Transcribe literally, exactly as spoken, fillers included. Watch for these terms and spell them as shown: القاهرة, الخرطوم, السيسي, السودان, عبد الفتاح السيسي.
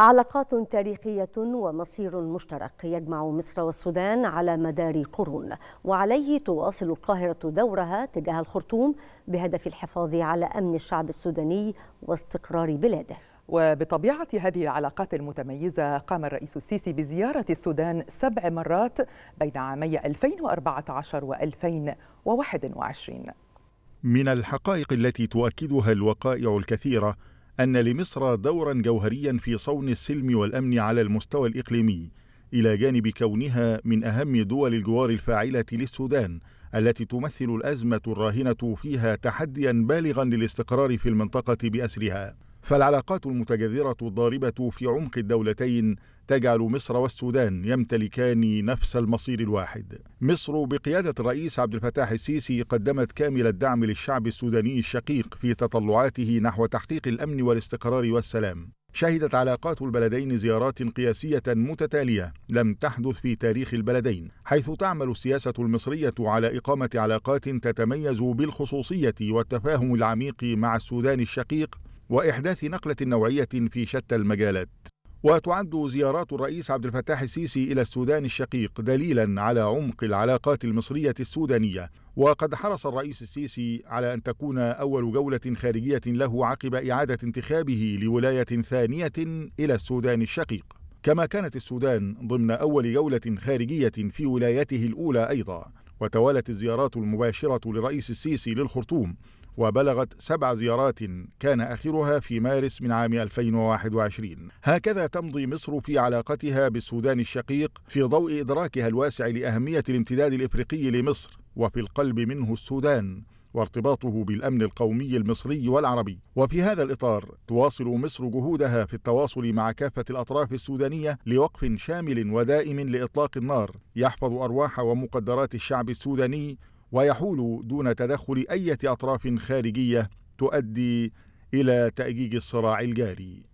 علاقات تاريخية ومصير مشترك يجمع مصر والسودان على مدار قرون، وعليه تواصل القاهرة دورها تجاه الخرطوم بهدف الحفاظ على أمن الشعب السوداني واستقرار بلاده. وبطبيعة هذه العلاقات المتميزة قام الرئيس السيسي بزيارة السودان سبع مرات بين عامي ألفين وأربعة عشر و ألفين وواحد وعشرين. من الحقائق التي تؤكدها الوقائع الكثيرة أن لمصر دورا جوهريا في صون السلم والأمن على المستوى الإقليمي، إلى جانب كونها من أهم دول الجوار الفاعلة للسودان التي تمثل الأزمة الراهنة فيها تحديا بالغا للاستقرار في المنطقة بأسرها. فالعلاقات المتجذرة الضاربة في عمق الدولتين تجعل مصر والسودان يمتلكان نفس المصير الواحد. مصر بقيادة الرئيس عبد الفتاح السيسي قدمت كامل الدعم للشعب السوداني الشقيق في تطلعاته نحو تحقيق الأمن والاستقرار والسلام. شهدت علاقات البلدين زيارات قياسية متتالية لم تحدث في تاريخ البلدين، حيث تعمل السياسة المصرية على إقامة علاقات تتميز بالخصوصية والتفاهم العميق مع السودان الشقيق وإحداث نقلة نوعية في شتى المجالات. وتعد زيارات الرئيس عبد الفتاح السيسي إلى السودان الشقيق دليلا على عمق العلاقات المصرية السودانية، وقد حرص الرئيس السيسي على أن تكون أول جولة خارجية له عقب إعادة انتخابه لولاية ثانية إلى السودان الشقيق، كما كانت السودان ضمن أول جولة خارجية في ولايته الأولى أيضا. وتوالت الزيارات المباشرة للرئيس السيسي للخرطوم وبلغت سبع زيارات كان آخرها في مارس من عام ألفين وواحد وعشرين. هكذا تمضي مصر في علاقتها بالسودان الشقيق في ضوء إدراكها الواسع لأهمية الامتداد الإفريقي لمصر وفي القلب منه السودان وارتباطه بالأمن القومي المصري والعربي. وفي هذا الإطار تواصل مصر جهودها في التواصل مع كافة الأطراف السودانية لوقف شامل ودائم لإطلاق النار يحفظ أرواح ومقدرات الشعب السوداني ويحول دون تدخل أي أطراف خارجية تؤدي إلى تأجيج الصراع الجاري.